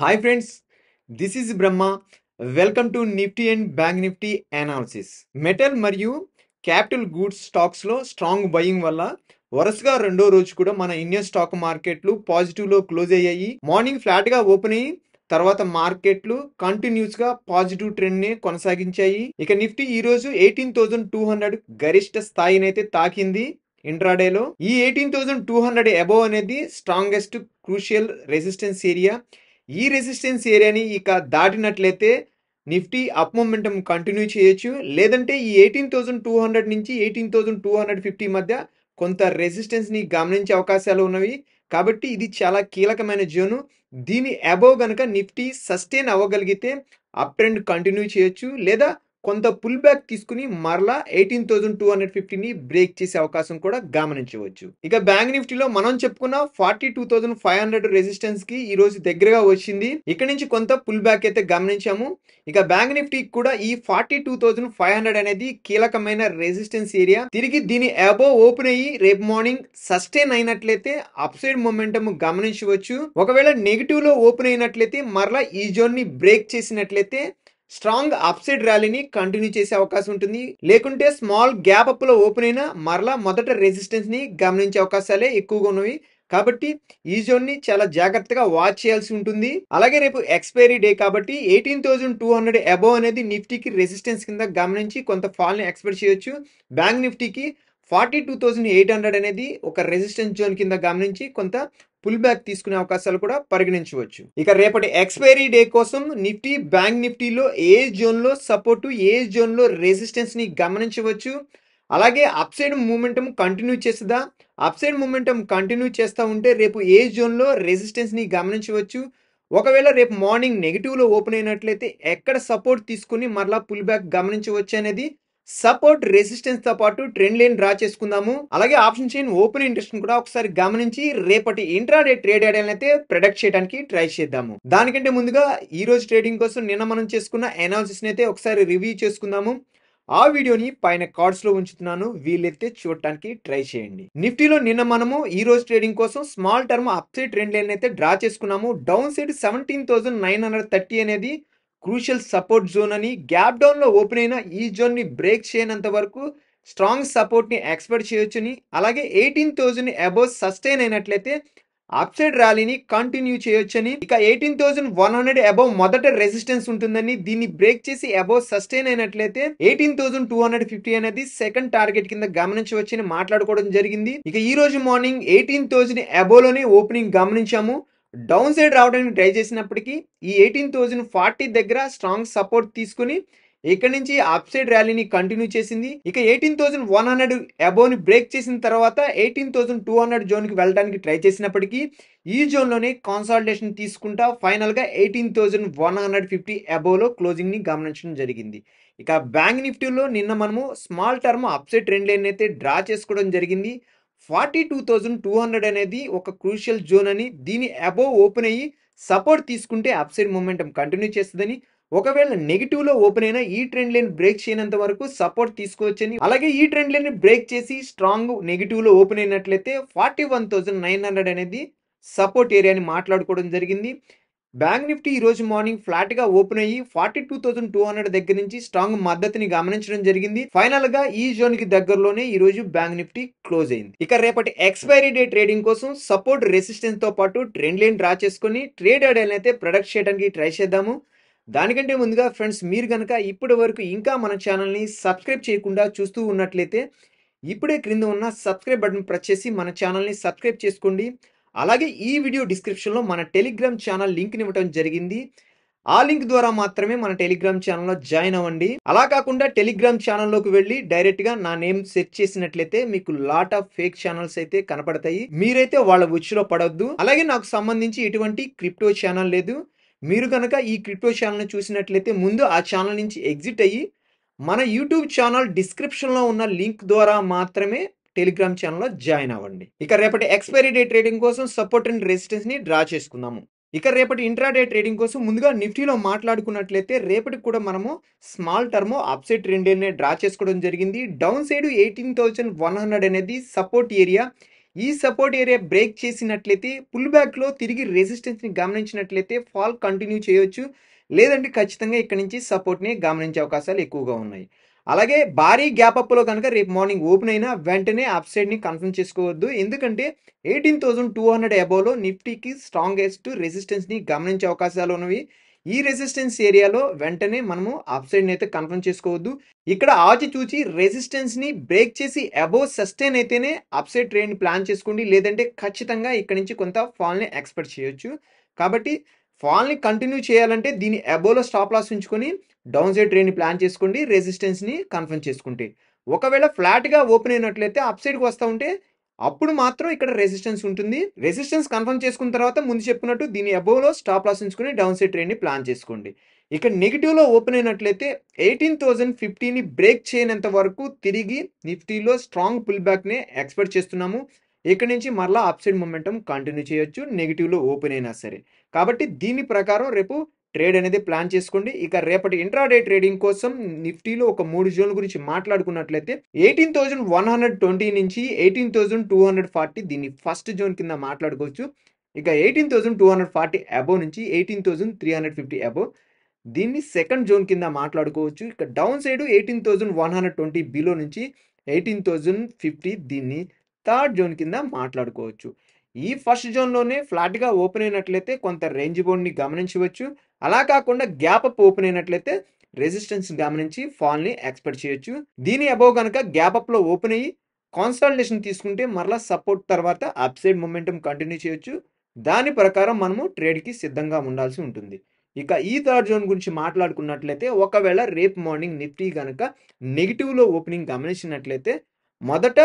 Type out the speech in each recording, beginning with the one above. Hi friends, this is Brahma. Welcome to Nifty and Bank Nifty analysis. Metal మరియు capital goods stocks లో strong buying వల్ల వరుసగా రెండో రోజు కూడా మన ఇండియన్ స్టాక్ మార్కెట్లు పాజిటివ్ లో క్లోజ్ అయ్యాయి. మార్నింగ్ ఫ్లాట్ గా ఓపెన్ అయ్యి తర్వాత మార్కెట్లు కంటిన్యూస్ గా పాజిటివ్ ట్రెండ్ ని కొనసాగించాయి. ఇక నిఫ్టీ ఈ రోజు 18,200 గరిష్ట స్థాయిని అయితే తాకింది. ఇంట్రాడేలో ఈ 18,200 అబోవ్ అనేది స్ట్రాంగెస్ట్ క్రూషియల్ రెసిస్టెన్స్ ఏరియా. ఈ రెసిస్టెన్స్ ఏరియాని ఇక దాటినట్లయితే నిఫ్టీ అప్ మూమెంటం కంటిన్యూ చేయొచ్చు, లేదంటే ఈ 18,200 నుంచి 18,250 మధ్య కొంత రెసిస్టెన్స్ని గమనించే అవకాశాలు ఉన్నవి. కాబట్టి ఇది చాలా కీలకమైన జోను. దీని అబోవ్ కనుక నిఫ్టీ సస్టైన్ అవ్వగలిగితే అప్ ట్రెండ్ కంటిన్యూ చేయొచ్చు, లేదా కొంత పుల్ బ్యాక్ తీసుకుని మరలా 18,250ని బ్రేక్ చేసే అవకాశం కూడా గమనించవచ్చు. ఇక బ్యాంక్ నిఫ్టీలో మనం చెప్పుకున్న 42,500 రెసిస్టెన్స్ కి ఈ రోజు దగ్గరగా వచ్చింది. ఇక్కడ నుంచి కొంత పుల్ బ్యాక్ అయితే గమనించాము. ఇక బ్యాంక్ నిఫ్టీ కూడా ఈ 42,500 అనేది కీలకమైన రెసిస్టెన్స్ ఏరియా. తిరిగి దీని అబోవ్ ఓపెన్ అయ్యి రేపు మార్నింగ్ సస్టైన్ అయినట్లయితే అప్ సైడ్ మొమెంటం గమనించవచ్చు. ఒకవేళ నెగిటివ్ లో ఓపెన్ అయినట్లయితే మరలా ఈ జోన్ ని బ్రేక్ చేసినట్లయితే స్ట్రాంగ్ అప్సైడ్ ర్యాలీని కంటిన్యూ చేసే అవకాశం ఉంటుంది. లేకుంటే స్మాల్ గ్యాప్ అప్ లో ఓపెన్ అయినా మరలా మొదట రెసిస్టెన్స్ ని గమనించే అవకాశాలే ఎక్కువగా ఉన్నవి. కాబట్టి ఈ జోన్ ని చాలా జాగ్రత్తగా వాచ్ చేయాల్సి ఉంటుంది. అలాగే రేపు ఎక్స్పైరీ డే కాబట్టి 18,200 అబోవ్ అనేది నిఫ్టీకి రెసిస్టెన్స్ కింద గమనించి కొంత ఫాల్ ని ఎక్స్పెక్ట్ చేయొచ్చు. బ్యాంక్ నిఫ్టీకి 42,800 అనేది ఒక రెసిస్టెన్స్ జోన్ కింద గమనించి కొంత పుల్ బ్యాక్ తీసుకునే అవకాశాలు కూడా పరిగణించవచ్చు. ఇక రేపటి ఎక్స్పైరీ డే కోసం నిఫ్టీ బ్యాంక్ నిఫ్టీలో ఏ జోన్లో సపోర్టు ఏ జోన్లో రెసిస్టెన్స్ని గమనించవచ్చు. అలాగే అప్సైడ్ మూమెంటం కంటిన్యూ చేస్తుందా, అప్సైడ్ మూమెంటం కంటిన్యూ చేస్తూ ఉంటే రేపు ఏ జోన్లో రెసిస్టెన్స్ని గమనించవచ్చు. ఒకవేళ రేపు మార్నింగ్ నెగిటివ్లో ఓపెన్ అయినట్లయితే ఎక్కడ సపోర్ట్ తీసుకుని మరలా పుల్ బ్యాక్ గమనించవచ్చు అనేది సపోర్ట్ రెసిస్టెన్స్ తో పాటు ట్రెండ్ లైన్ డ్రా చేసుకుందాము. అలాగే ఆప్షన్ చైన్ ఓపెన్ ఇంట్రెస్ట్ కూడా ఒకసారి గమనించి రేపటి ఇంట్రాడే ట్రేడ్ ఐడియాలను అయితే ప్రొడక్ట్ చేయడానికి ట్రై చేద్దాము. దానికంటే ముందుగా ఈ రోజు ట్రేడింగ్ కోసం నిన్న మనం చేసుకున్న అనాలిసిస్ అయితే ఒకసారి రివ్యూ చేసుకుందాము. ఆ వీడియోని పైన కార్డ్స్ లో ఉంచుతున్నాను, వీలైతే చూడటానికి ట్రై చేయండి. నిఫ్టీలో నిన్న మనము ఈ రోజు ట్రేడింగ్ కోసం small term upside trend line అయితే డ్రా చేసుకున్నాము. డౌన్ సైడ్ 17,930 అనేది క్రూషియల్ సపోర్ట్ జోన్ అని, గ్యాప్ డౌన్ లో ఓపెన్ అయిన ఈ జోన్ ని బ్రేక్ చేయనంత వరకు స్ట్రాంగ్ సపోర్ట్ ని ఎక్స్పెక్ట్ చేయొచ్చుని, అలాగే 18,000 అబోవ్ సస్టైన్ అయినట్లయితే అప్సైడ్ ర్యాలీని కంటిన్యూ చేయొచ్చని, ఇక 18,100 అబోవ్ మొదట రెసిస్టెన్స్ ఉంటుందని, దీన్ని బ్రేక్ చేసి అబోవ్ సస్టైన్ అయినట్లయితే 18,250 అనేది సెకండ్ టార్గెట్ కింద గమనించవచ్చని మాట్లాడుకోవడం జరిగింది. ఇక ఈ రోజు మార్నింగ్ 18,000 అబోవ్ లోనే ఓపెనింగ్ గమనించాము. డౌన్ సైడ్ రావడానికి ట్రై చేసినప్పటికీ ఈ 18,040 దగ్గర స్ట్రాంగ్ సపోర్ట్ తీసుకుని ఇక్కడ నుంచి అప్ సైడ్ ర్యాలీని కంటిన్యూ చేసింది. ఇక 18,100 అబోవ్ని బ్రేక్ చేసిన తర్వాత 18,200 జోన్కి వెళ్ళడానికి ట్రై చేసినప్పటికీ ఈ జోన్లోనే కాన్సాలిడేషన్ తీసుకుంటా ఫైనల్గా 18,150 అబోవ్లో క్లోజింగ్ని గమనించడం జరిగింది. ఇక బ్యాంక్ నిఫ్టీలో నిన్న మనము small term up side trend line అయితే డ్రా చేసుకోవడం జరిగింది. 42,200 అనేది ఒక క్రూషియల్ జోన్ అని, దీని అబోవ్ ఓపెన్ అయ్యి సపోర్ట్ తీసుకుంటే అప్సైడ్ మూమెంటం కంటిన్యూ చేస్తుందని, ఒకవేళ నెగిటివ్లో ఓపెన్ అయినా ఈ ట్రెండ్ లైన్ బ్రేక్ చేయనంత వరకు సపోర్ట్ తీసుకోవచ్చని, అలాగే ఈ ట్రెండ్ లైన్ బ్రేక్ చేసి స్ట్రాంగ్ నెగిటివ్లో ఓపెన్ అయినట్లయితే 41,900 అనేది సపోర్ట్ ఏరియాని మాట్లాడుకోవడం జరిగింది. బ్యాంక్ నిఫ్టీ ఈరోజు మార్నింగ్ ఫ్లాట్గా ఓపెన్ అయ్యి 42,200 దగ్గర నుంచి స్ట్రాంగ్ మద్దతుని గమనించడం జరిగింది. ఫైనల్గా ఈ జోన్కి దగ్గరలోనే ఈరోజు బ్యాంక్ నిఫ్టీ క్లోజ్ అయింది. ఇక రేపటి ఎక్స్పైరీ డే ట్రేడింగ్ కోసం సపోర్ట్ రెసిస్టెన్స్తో పాటు ట్రెండ్ లైన్ డ్రా చేసుకుని ట్రేడ్ ఐడియాలను అయితే ప్రొడక్ట్ చేయడానికి ట్రై చేద్దాము. దానికంటే ముందుగా ఫ్రెండ్స్, మీరు కనుక ఇప్పటి వరకు ఇంకా మన ఛానల్ని సబ్స్క్రైబ్ చేయకుండా చూస్తూ ఉన్నట్లయితే ఇప్పుడే క్రింద ఉన్న సబ్స్క్రైబ్ బటన్ ప్రెస్ చేసి మన ఛానల్ని సబ్స్క్రైబ్ చేసుకోండి. అలాగే ఈ వీడియో డిస్క్రిప్షన్లో మన టెలిగ్రామ్ ఛానల్ లింక్ని ఇవ్వడం జరిగింది. ఆ లింక్ ద్వారా మాత్రమే మన టెలిగ్రామ్ ఛానల్లో జాయిన్ అవ్వండి. అలా కాకుండా టెలిగ్రామ్ ఛానల్లోకి వెళ్ళి డైరెక్ట్గా నా నేమ్ సెర్చ్ చేసినట్లయితే మీకు లాట్ ఆఫ్ ఫేక్ ఛానల్స్ అయితే కనపడతాయి. మీరైతే వాళ్ళ ఉచ్చులో పడవద్దు. అలాగే నాకు సంబంధించి ఎటువంటి క్రిప్టో ఛానల్ లేదు. మీరు కనుక ఈ క్రిప్టో ఛానల్ని చూసినట్లయితే ముందు ఆ ఛానల్ నుంచి ఎగ్జిట్ అయ్యి మన యూట్యూబ్ ఛానల్ డిస్క్రిప్షన్లో ఉన్న లింక్ ద్వారా మాత్రమే టెలిగ్రామ్ ఛానల్లో జాయిన్ అవ్వండి. ఇక రేపటి ఎక్స్పైరీ డే ట్రేడింగ్ కోసం సపోర్ట్ అండ్ రెసిస్టెన్స్ ని డ్రా చేసుకుందాము. ఇక రేపటి ఇంట్రాడే ట్రేడింగ్ కోసం ముందుగా నిఫ్టీలో మాట్లాడుకున్నట్లయితే రేపటికి కూడా మనము small term upside trend line draw చేసుకోవడం జరిగింది. డౌన్ సైడ్ 18,100 అనేది సపోర్ట్ ఏరియా. ఈ సపోర్ట్ ఏరియా బ్రేక్ చేసినట్లయితే పుల్ బ్యాక్ లో తిరిగి రెసిస్టెన్స్ ని గమనించినట్లయితే ఫాల్ కంటిన్యూ చేయొచ్చు, లేదంటే ఖచ్చితంగా ఇక్కడ నుంచి సపోర్ట్ ని గమనించే అవకాశాలు ఎక్కువగా ఉన్నాయి. అలాగే భారీ గ్యాప్ అప్ లో కనుక రేపు మార్నింగ్ ఓపెన్ అయినా వెంటనే అప్ సైడ్ ని కన్ఫర్మ్ చేసుకోవద్దు, ఎందుకంటే 18,200 అబోవ్ లో నిఫ్టీకి స్ట్రాంగెస్ట్ రెసిస్టెన్స్ ని గమనించే అవకాశాలు ఉన్నవి. ఈ రెసిస్టెన్స్ ఏరియాలో వెంటనే మనము అప్ సైడ్ ని అయితే కన్ఫర్మ్ చేసుకోవద్దు. ఇక్కడ ఆచి చూచి రెసిస్టెన్స్ ని బ్రేక్ చేసి అబోవ్ సస్టైన్ అయితేనే అప్ సైడ్ ట్రేడ్ ని ప్లాన్ చేసుకోండి, లేదంటే ఖచ్చితంగా ఇక్కడ నుంచి కొంత ఫాల్ ని ఎక్స్పెక్ట్ చేయొచ్చు. కాబట్టి ఫాల్ ని కంటిన్యూ చేయాలంటే దీని అబోవ్లో స్టాప్ లాస్ ఉంచుకొని డౌన్ సైడ్ ట్రేడ్ ని ప్లాన్ చేసుకోండి, రెసిస్టెన్స్ ని కన్ఫర్మ్ చేసుకుంటే. ఒకవేళ ఫ్లాట్ గా ఓపెన్ అయినట్లయితే అప్ సైడ్ కి వస్తూ ఉంటే అప్పుడు మాత్రం ఇక్కడ రెసిస్టెన్స్ ఉంటుంది. రెసిస్టెన్స్ కన్ఫర్మ్ చేసుకున్న తర్వాత ముందు చెప్పినట్టు దీని అబోవ్లో స్టాప్ లాస్ ఉంచుకుని డౌన్ సైడ్ ట్రేడ్ని ప్లాన్ చేసుకోండి. ఇక్కడ నెగిటివ్లో ఓపెన్ అయినట్లయితే 18,050ని బ్రేక్ చేయనంత వరకు తిరిగి నిఫ్టీలో స్ట్రాంగ్ పుల్ బ్యాక్నే ఎక్స్పెక్ట్ చేస్తున్నాము. ఇక్కడ నుంచి మరలా అప్సైడ్ మొమెంటమ్ కంటిన్యూ చేయొచ్చు నెగిటివ్లో ఓపెన్ అయినా సరే. కాబట్టి దీని ప్రకారం రేపు ట్రేడ్ అనేది ప్లాన్ చేసుకోండి. ఇక రేపటి ఇంట్రాడే ట్రేడింగ్ కోసం నిఫ్టీలో ఒక 3 జోన్ల గురించి మాట్లాడుకున్నట్లయితే 18,120 నుంచి 18,240 దీన్ని ఫస్ట్ జోన్ కింద మాట్లాడుకోవచ్చు. ఇక 18,240 అబోవ్ నుంచి 18,350 అబోవ్ దీన్ని సెకండ్ జోన్ కింద మాట్లాడుకోవచ్చు. ఇక డౌన్ సైడ్ 18,120 బిలో నుంచి 18,050 దీన్ని థర్డ్ జోన్ కింద మాట్లాడుకోవచ్చు. ఈ ఫస్ట్ జోన్లోనే ఫ్లాట్గా ఓపెన్ అయినట్లయితే కొంత రేంజ్ బౌండ్ని గమనించవచ్చు, అలా కాకుండా గ్యాప్ అప్ ఓపెన్ అయినట్లయితే రెసిస్టెన్స్ గమనించి ఫాల్ని ఎక్స్పెక్ట్ చేయొచ్చు. దీని అబోవ్ కనుక గ్యాప్ అప్లో ఓపెన్ అయ్యి కాన్సల్టేషన్ తీసుకుంటే మరలా సపోర్ట్ తర్వాత అప్సైడ్ మొమెంటం కంటిన్యూ చేయొచ్చు. దాని ప్రకారం మనము ట్రేడ్కి సిద్ధంగా ఉండాల్సి ఉంటుంది. ఇక ఈ థర్డ్ జోన్ గురించి మాట్లాడుకున్నట్లయితే ఒకవేళ రేపు మార్నింగ్ నిఫ్టీ కనుక నెగిటివ్లో ఓపెనింగ్ గమనించినట్లయితే మొదట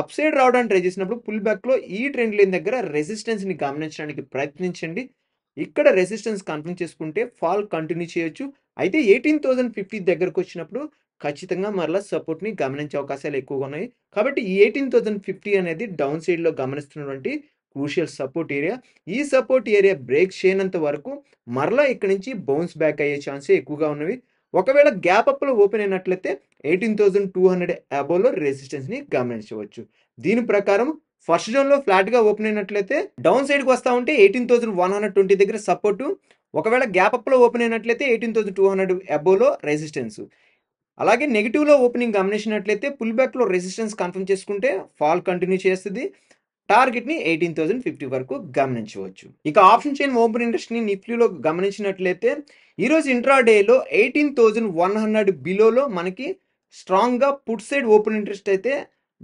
అప్ సైడ్ రావడానికి ట్రై చేసినప్పుడు పుల్ బ్యాక్లో ఈ ట్రెండ్ లైన్ దగ్గర రెసిస్టెన్స్ని గమనించడానికి ప్రయత్నించండి. ఇక్కడ రెసిస్టెన్స్ కన్ఫర్మ్ చేసుకుంటే ఫాల్ కంటిన్యూ చేయొచ్చు. అయితే 18,050 దగ్గరకు వచ్చినప్పుడు ఖచ్చితంగా మరలా సపోర్ట్ని గమనించే అవకాశాలు ఎక్కువగా ఉన్నాయి. కాబట్టి ఈ 18,050 అనేది డౌన్ సైడ్లో గమనిస్తున్నటువంటి క్రూషియల్ సపోర్ట్ ఏరియా. ఈ సపోర్ట్ ఏరియా బ్రేక్ చేయనంత వరకు మరలా ఇక్కడి నుంచి బౌన్స్ బ్యాక్ అయ్యే ఛాన్సే ఎక్కువగా ఉన్నవి. ఒకవేళ గ్యాప్ అప్లో ఓపెన్ అయినట్లయితే 18,200 అబోవ్లో రెసిస్టెన్స్ని గమనించవచ్చు. దీని ప్రకారం ఫస్ట్ జోన్లో ఫ్లాట్గా ఓపెన్ అయినట్లయితే డౌన్ సైడ్కి వస్తూ ఉంటే 18,120 దగ్గర సపోర్టు, ఒకవేళ గ్యాప్ అప్లో ఓపెన్ అయినట్లయితే 18,200 అబోవ్లో రెసిస్టెన్స్. అలాగే నెగిటివ్లో ఓపెనింగ్ గమనించినట్లయితే పుల్ బ్యాక్లో రెసిస్టెన్స్ కన్ఫర్మ్ చేసుకుంటే ఫాల్ కంటిన్యూ చేస్తుంది. టార్గెట్ని 18,050 వరకు గమనించవచ్చు. ఇక ఆప్షన్ చైన్ ఓపెన్ ఇంట్రెస్ట్ని నిఫ్టీలో గమనించినట్లయితే ఈరోజు ఇంట్రాడేలో 18,100 బిలోలో మనకి స్ట్రాంగ్గా పుట్ సైడ్ ఓపెన్ ఇంట్రెస్ట్ అయితే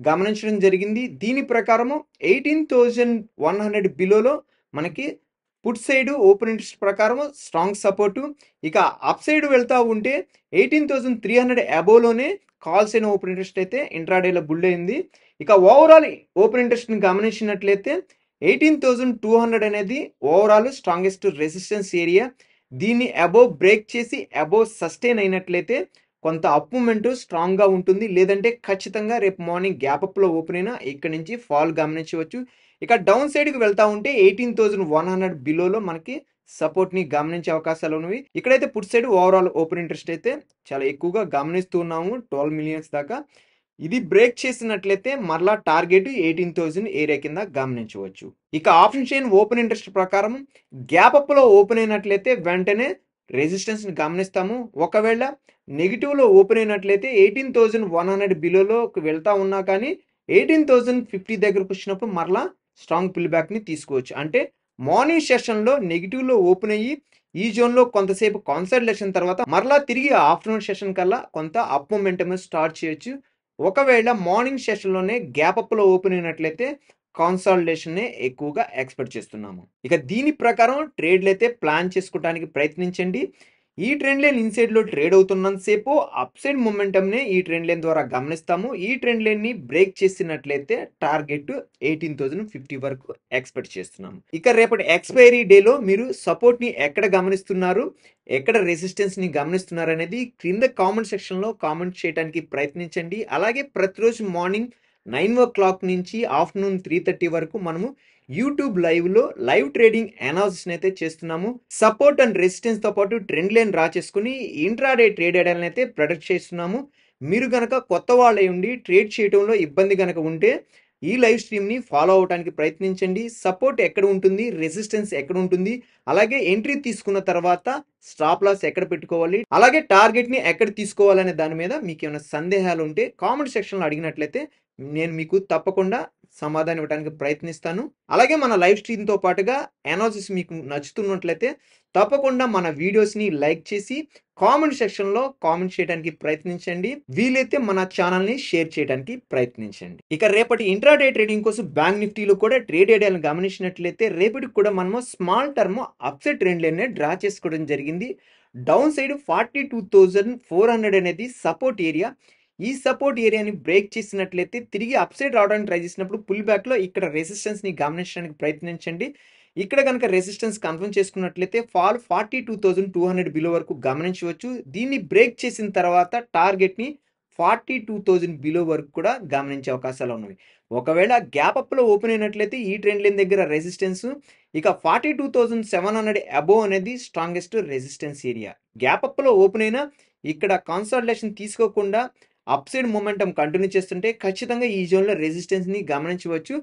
గమనించడం జరిగింది. దీని ప్రకారము 18,100 బిలోలో మనకి పుట్ సైడ్ ఓపెన్ ఇంట్రెస్ట్ ప్రకారము స్ట్రాంగ్ సపోర్టు. ఇక అప్ సైడ్ వెళ్తూ ఉంటే 18,300 అబోవ్లోనే కాల్ సైడ్ ఓపెన్ ఇంట్రెస్ట్ అయితే ఇంట్రాడేలో బుల్ అయింది. ఇక ఓవరాల్ ఓపెన్ ఇంట్రెస్ట్ని గమనించినట్లయితే 18,200 అనేది ఓవరాల్ స్ట్రాంగెస్ట్ రెసిస్టెన్స్ ఏరియా. దీన్ని అబోవ్ బ్రేక్ చేసి అబోవ్ సస్టైన్ అయినట్లయితే కొంత అప్ మూమెంట్ స్ట్రాంగ్గా ఉంటుంది, లేదంటే ఖచ్చితంగా రేపు మార్నింగ్ గ్యాప్ అప్లో ఓపెన్ అయినా ఇక్కడ నుంచి ఫాల్ గమనించవచ్చు. ఇక డౌన్ సైడ్కి వెళ్తూ ఉంటే 18,100 బిలోలో మనకి సపోర్ట్ని గమనించే అవకాశాలు ఉన్నవి. ఇక్కడైతే put side overall open interest అయితే చాలా ఎక్కువగా గమనిస్తూ ఉన్నాము, 12 million దాకా. ఇది బ్రేక్ చేసినట్లయితే మరలా టార్గెట్ 18,000 ఏరియా కింద గమనించవచ్చు. ఇక ఆప్షన్ చైన్ ఓపెన్ ఇంట్రెస్ట్ ప్రకారం గ్యాప్ అప్లో ఓపెన్ అయినట్లయితే వెంటనే రెసిస్టెన్స్ని గమనిస్తాము. ఒకవేళ నెగిటివ్లో ఓపెన్ అయినట్లయితే 18,100 బిలోలోకి వెళ్తా ఉన్నా కానీ 18,050 దగ్గరకు వచ్చినప్పుడు మరలా స్ట్రాంగ్ పుల్ బ్యాక్ని తీసుకోవచ్చు. అంటే మార్నింగ్ సెషన్లో నెగిటివ్లో ఓపెన్ అయ్యి ఈ జోన్లో కొంతసేపు కాన్సల్టేషన్ తర్వాత మరలా తిరిగి ఆఫ్టర్నూన్ సెషన్ కల్లా కొంత అప్ మొమెంటమ్ స్టార్ట్ చేయొచ్చు. ఒకవేళ మార్నింగ్ సెషన్లోనే గ్యాప్ అప్లో ఓపెన్ అయినట్లయితే కాన్సాలిడేషన్నే ఎక్కువగా ఎక్స్పెక్ట్ చేస్తున్నాము. ఇక దీని ప్రకారం ట్రేడ్లు అయితే ప్లాన్ చేసుకోవడానికి ప్రయత్నించండి. ఈ ట్రెండ్ లైన్ ఇన్సైడ్లో ట్రేడ్ అవుతున్నంతసేపు అప్సైడ్ మొమెంటమ్నే ఈ ట్రెండ్ లైన్ ద్వారా గమనిస్తాము. ఈ ట్రెండ్ లైన్ని బ్రేక్ చేసినట్లయితే టార్గెట్ 18,050 వరకు ఎక్స్పెక్ట్ చేస్తున్నాము. ఇక రేపటి ఎక్స్పైరీ డేలో మీరు సపోర్ట్ని ఎక్కడ గమనిస్తున్నారు, ఎక్కడ రెసిస్టెన్స్ని గమనిస్తున్నారు అనేది క్రింద కామెంట్ సెక్షన్లో కామెంట్ చేయడానికి ప్రయత్నించండి. అలాగే ప్రతిరోజు మార్నింగ్ 9 o'clock నుంచి ఆఫ్టర్నూన్ 3:30 వరకు మనము యూట్యూబ్ లైవ్లో లైవ్ ట్రేడింగ్ అనాలిసిస్ని అయితే చేస్తున్నాము. సపోర్ట్ అండ్ రెసిస్టెన్స్తో పాటు ట్రెండ్ లైన్ రా చేసుకుని ఇంట్రాడే ట్రేడ్ వేయడాన్ని అయితే ప్రొడక్ట్ చేస్తున్నాము. మీరు కనుక కొత్త వాళ్ళై ఉండి ట్రేడ్ చేయడంలో ఇబ్బంది కనుక ఉంటే ఈ లైవ్ స్ట్రీమ్ ని ఫాలో అవడానికి ప్రయత్నించండి. సపోర్ట్ ఎక్కడ ఉంటుంది, రెసిస్టెన్స్ ఎక్కడ ఉంటుంది, అలాగే ఎంట్రీ తీసుకున్న తర్వాత స్టాప్ లాస్ ఎక్కడ పెట్టుకోవాలి, అలాగే టార్గెట్ ని ఎక్కడ తీసుకోవాలనే దాని మీద మీకు ఏమైనా సందేహాలు ఉంటే కామెంట్ సెక్షన్ లో అడిగినట్లయితే నేను మీకు తప్పకుండా సమాధానం ఇవ్వడానికి ప్రయత్నిస్తాను. అలాగే మన లైవ్ స్ట్రీమ్ తో పాటుగా అనాలిసిస్ మీకు నచ్చుతున్నట్లయితే తప్పకుండా మన వీడియోస్ ని లైక్ చేసి కామెంట్ సెక్షన్ లో కామెంట్ చేయడానికి ప్రయత్నించండి. వీలైతే మన ఛానల్ ని షేర్ చేయడానికి ప్రయత్నించండి. ఇక రేపటి ఇంట్రాడే ట్రేడింగ్ కోసం బ్యాంక్ నిఫ్టీలో కూడా ట్రేడ్ ఏరియాలను గమనించినట్లయితే రేపటికి కూడా మనము small term upset trend line draw చేసుకోవడం జరిగింది. డౌన్ సైడ్ 42,400 అనేది సపోర్ట్ ఏరియా. ఈ సపోర్ట్ ఏరియాని బ్రేక్ చేసినట్లయితే తిరిగి అప్సైడ్ రావడానికి ట్రై చేసినప్పుడు పుల్ బ్యాక్లో ఇక్కడ రెసిస్టెన్స్ని గమనించడానికి ప్రయత్నించండి. ఇక్కడ కనుక రెసిస్టెన్స్ కన్ఫర్మ్ చేసుకున్నట్లయితే ఫాల్ 42,200 బిలో వరకు గమనించవచ్చు. దీన్ని బ్రేక్ చేసిన తర్వాత టార్గెట్ని 42,000 బిలో వరకు కూడా గమనించే అవకాశాలు ఉన్నాయి. ఒకవేళ గ్యాప్ అప్లో ఓపెన్ అయినట్లయితే ఈ ట్రెండ్ లైన్ దగ్గర రెసిస్టెన్స్, ఇక 42,700 అబోవ్ అనేది స్ట్రాంగెస్ట్ రెసిస్టెన్స్ ఏరియా. గ్యాప్ అప్లో ఓపెన్ అయినా ఇక్కడ కాన్సాలిడేషన్ తీసుకోకుండా అప్సైడ్ మొమెంటం కంటిన్యూ చేస్తుంటే ఖచ్చితంగా ఈ జోన్లో రెసిస్టెన్స్ని గమనించవచ్చు.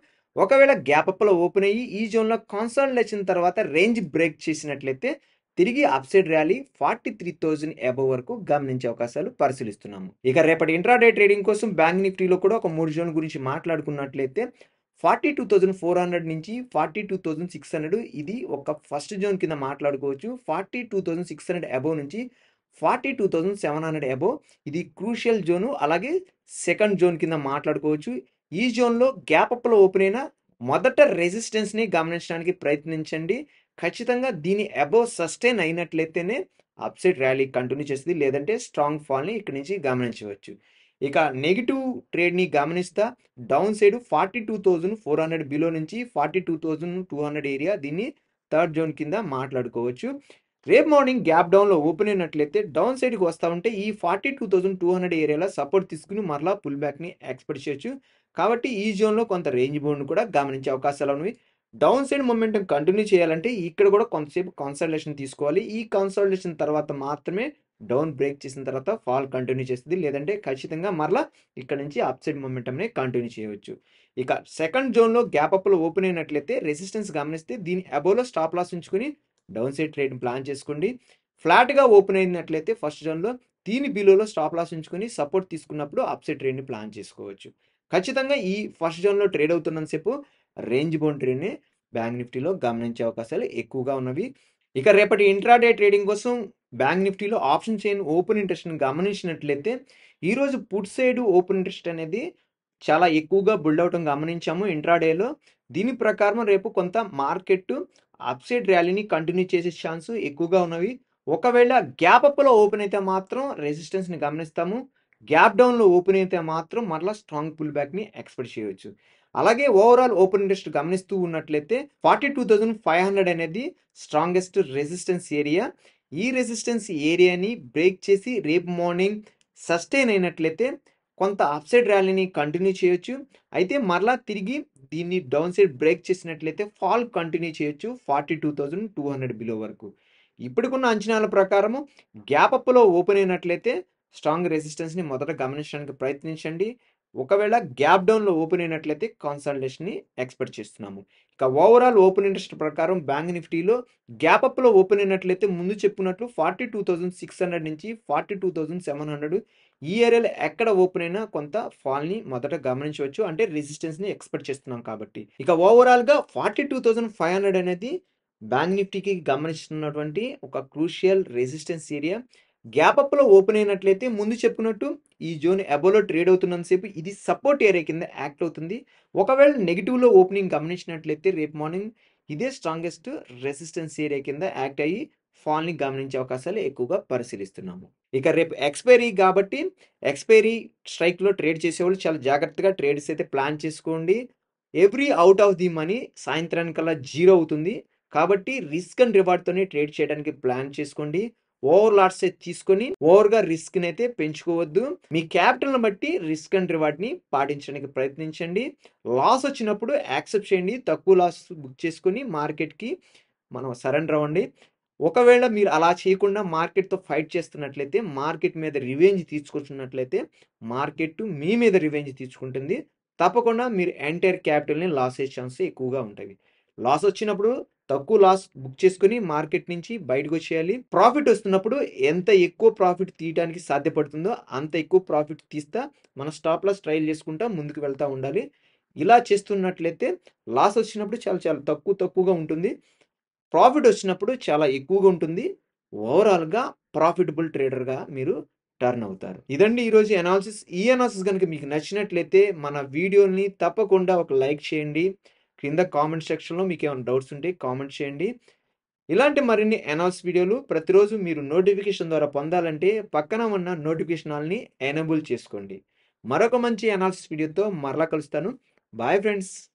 ఒకవేళ గ్యాప్ అప్లో ఓపెన్ అయ్యి ఈ జోన్లో కాన్సాలిడేషన్ తర్వాత రేంజ్ బ్రేక్ చేసినట్లయితే తిరిగి అప్సైడ్ ర్యాలీ 43,000 అబోవ్ వరకు గమనించే అవకాశాలు పరిశీలిస్తున్నాము. ఇక రేపటి ఇంట్రాడే ట్రేడింగ్ కోసం బ్యాంక్ నిఫ్టీలో కూడా ఒక మూడు జోన్ గురించి మాట్లాడుకున్నట్లయితే 42,400 నుంచి 42,600 ఇది ఒక ఫస్ట్ జోన్ కింద మాట్లాడుకోవచ్చు. 42,600 అబోవ్ నుంచి 42,700 అబోవ్ ఇది క్రూషియల్ జోను, అలాగే సెకండ్ జోన్ కింద మాట్లాడుకోవచ్చు. ఈ జోన్లో గ్యాప్ అప్లో ఓపెన్ అయిన మొదట రెసిస్టెన్స్ని గమనించడానికి ప్రయత్నించండి. ఖచ్చితంగా దీని అబోవ్ సస్టైన్ అయినట్లయితేనే అప్సైడ్ ర్యాలీ కంటిన్యూ చేస్తుంది, లేదంటే స్ట్రాంగ్ ఫాల్ని ఇక్కడ నుంచి గమనించవచ్చు. ఇక నెగిటివ్ ట్రేడ్ని గమనిస్తా డౌన్ సైడ్ 42,400 బిలో నుంచి 42,200 ఏరియా దీన్ని థర్డ్ జోన్ కింద మాట్లాడుకోవచ్చు. రేపు మార్నింగ్ గ్యాప్ డౌన్లో ఓపెన్ అయినట్లయితే డౌన్ సైడ్కి వస్తూ ఉంటే ఈ 42,200 ఏరియాలో సపోర్ట్ తీసుకుని మరలా పుల్ బ్యాక్ని ఎక్స్పెక్ట్ చేయొచ్చు. కాబట్టి ఈ జోన్లో కొంత రేంజ్ బౌండ్ కూడా గమనించే అవకాశాలు ఉన్నవి. డౌన్ సైడ్ మొమెంటం కంటిన్యూ చేయాలంటే ఇక్కడ కూడా కొంతసేపు కాన్సల్టేషన్ తీసుకోవాలి. ఈ కాన్సల్టేషన్ తర్వాత మాత్రమే డౌన్ బ్రేక్ చేసిన తర్వాత ఫాల్ కంటిన్యూ చేస్తుంది, లేదంటే ఖచ్చితంగా మరలా ఇక్కడ నుంచి అప్సైడ్ మొమెంటంని కంటిన్యూ చేయవచ్చు. ఇక సెకండ్ జోన్లో గ్యాప్ అప్లో ఓపెన్ అయినట్లయితే రెసిస్టెన్స్ గమనిస్తే దీని అబోవ్లో స్టాప్ లాస్ ఉంచుకుని డౌన్ సైడ్ ట్రేడ్ ప్లాన్ చేసుకోండి. ఫ్లాట్గా ఓపెన్ అయినట్లయితే ఫస్ట్ జోన్లో దీని బిలోలో స్టాప్ లాస్ ఉంచుకొని సపోర్ట్ తీసుకున్నప్పుడు అప్సైడ్ ట్రేడ్ని ప్లాన్ చేసుకోవచ్చు. ఖచ్చితంగా ఈ ఫస్ట్ జోన్లో ట్రేడ్ అవుతున్నంతసేపు రేంజ్ బౌండ్ ట్రేడ్ని బ్యాంక్ నిఫ్టీలో గమనించే అవకాశాలు ఎక్కువగా ఉన్నవి. ఇక రేపటి ఇంట్రాడే ట్రేడింగ్ కోసం బ్యాంక్ నిఫ్టీలో ఆప్షన్ చైన్ ఓపెన్ ఇంట్రెస్ట్ని గమనించినట్లయితే ఈరోజు పుట్ సైడ్ ఓపెన్ ఇంట్రెస్ట్ అనేది చాలా ఎక్కువగా బిల్డ్ అవటం గమనించాము ఇంట్రాడేలో. దీని ప్రకారం రేపు కొంత మార్కెట్ అప్సైడ్ ర్యాలీని కంటిన్యూ చేసే ఛాన్స్ ఎక్కువగా ఉన్నవి. ఒకవేళ గ్యాప్ అప్లో ఓపెన్ అయితే మాత్రం రెసిస్టెన్స్ని గమనిస్తాము. గ్యాప్ డౌన్లో ఓపెన్ అయితే మాత్రం మరలా స్ట్రాంగ్ పుల్ బ్యాక్ని ఎక్స్పెక్ట్ చేయవచ్చు. అలాగే ఓవరాల్ ఓపెన్ ఇంట్రెస్ట్ గమనిస్తూ ఉన్నట్లయితే 42,500 అనేది స్ట్రాంగెస్ట్ రెసిస్టెన్స్ ఏరియా. ఈ రెసిస్టెన్స్ ఏరియాని బ్రేక్ చేసి రేపు మార్నింగ్ సస్టైన్ అయినట్లయితే కొంత అప్సైడ్ ర్యాలీని కంటిన్యూ చేయొచ్చు. అయితే మరలా తిరిగి దీన్ని డౌన్ సైడ్ బ్రేక్ చేసినట్లయితే ఫాల్ కంటిన్యూ చేయొచ్చు 42,200 బిలో వరకు. ఇప్పటికున్న అంచనాల ప్రకారము గ్యాప్ అప్లో ఓపెన్ అయినట్లయితే స్ట్రాంగ్ రెసిస్టెన్స్ని మొదట గమనించడానికి ప్రయత్నించండి. ఒకవేళ గ్యాప్ డౌన్లో ఓపెన్ అయినట్లయితే కాన్సల్టేషన్ని ఎక్స్పెక్ట్ చేస్తున్నాము. ఇక ఓవరాల్ ఓపెన్ ఇంట్రెస్ట్ ప్రకారం బ్యాంక్ నిఫ్టీలో గ్యాప్ అప్లో ఓపెన్ అయినట్లయితే ముందు చెప్పుకున్నట్లు 42,600 నుంచి 42,700 ఈ ఏరియాలో ఎక్కడ ఓపెన్ అయినా కొంత ఫాల్ని మొదట గమనించవచ్చు, అంటే రెసిస్టెన్స్ని ఎక్స్పెక్ట్ చేస్తున్నాం కాబట్టి. ఇక ఓవరాల్గా 42,500 అనేది బ్యాంక్ నిఫ్టీకి గమనిస్తున్నటువంటి ఒక క్రూషియల్ రెసిస్టెన్స్ ఏరియా. గ్యాప్ అప్లో ఓపెన్ అయినట్లయితే ముందు చెప్పినట్టు ఈ జోన్ అబోలో ట్రేడ్ అవుతున్నంతసేపు ఇది సపోర్ట్ ఏరియా కింద యాక్ట్ అవుతుంది. ఒకవేళ నెగిటివ్లో ఓపెనింగ్ గమనించినట్లయితే రేపు మార్నింగ్ ఇదే స్ట్రాంగెస్ట్ రెసిస్టెన్స్ ఏరియా కింద యాక్ట్ అయ్యి ఫాల్ని గమనించే అవకాశాలు ఎక్కువగా పరిశీలిస్తున్నాము. ఇక రేపు ఎక్స్పైరీ కాబట్టి ఎక్స్పైరీ స్ట్రైక్లో ట్రేడ్ చేసేవాళ్ళు చాలా జాగ్రత్తగా ట్రేడ్స్ అయితే ప్లాన్ చేసుకోండి. Every out of the money సాయంత్రానికల్లా జీరో అవుతుంది కాబట్టి రిస్క్ అండ్ రివార్డ్తోనే ట్రేడ్ చేయడానికి ప్లాన్ చేసుకోండి. ఓవర్ లాట్స్ అయితే తీసుకొని ఓవర్గా రిస్క్ని అయితే పెంచుకోవద్దు. మీ క్యాపిటల్ని బట్టి రిస్క్ అండ్ రివార్డ్ని పాటించడానికి ప్రయత్నించండి. లాస్ వచ్చినప్పుడు యాక్సెప్ట్ చేయండి, తక్కువ లాస్ బుక్ చేసుకొని మార్కెట్కి మనం సరెండర్ అవ్వండి. ఒకవేళ మీరు అలా చేయకుండా మార్కెట్తో ఫైట్ చేస్తున్నట్లయితే మార్కెట్ మీద రివెంజ్ తీసుకొచ్చినట్లయితే మార్కెట్ మీ మీద రివెంజ్ తీసుకుంటుంది. తప్పకుండా మీరు ఎంటైర్ క్యాపిటల్ని లాస్ చేసే ఛాన్స్ ఎక్కువగా ఉంటుంది. లాస్ వచ్చినప్పుడు తక్కువ లాస్ బుక్ చేసుకుని మార్కెట్ నుంచి బయటకు వచ్చేయాలి. ప్రాఫిట్ వస్తున్నప్పుడు ఎంత ఎక్కువ ప్రాఫిట్ తీయడానికి సాధ్యపడుతుందో అంత ఎక్కువ ప్రాఫిట్ తీస్తా మన స్టాప్ లాస్ ట్రైల్ చేసుకుంటా ముందుకు వెళ్తూ ఉండాలి. ఇలా చేస్తున్నట్లయితే లాస్ వచ్చినప్పుడు చాలా చాలా తక్కువగా ఉంటుంది, ప్రాఫిట్ వచ్చినప్పుడు చాలా ఎక్కువగా ఉంటుంది. ఓవరాల్గా ప్రాఫిటబుల్ ట్రేడర్గా మీరు టర్న్ అవుతారు. ఇదండి ఈరోజు అనాలిసిస్. ఈ అనాలిసిస్ కనుక మీకు నచ్చినట్లయితే మన వీడియోని తప్పకుండా ఒక లైక్ చేయండి. కింద కామెంట్ సెక్షన్లో మీకు ఏమైనా డౌట్స్ ఉంటే కామెంట్ చేయండి. ఇలాంటి మరిన్ని అనాలిసిస్ వీడియోలు ప్రతిరోజు మీరు నోటిఫికేషన్ ద్వారా పొందాలంటే పక్కన ఉన్న నోటిఫికేషన్ ఆల్ని ఎనేబుల్ చేసుకోండి. మరొక మంచి అనాలిసిస్ వీడియోతో మరలా కలుస్తాను. Bye friends.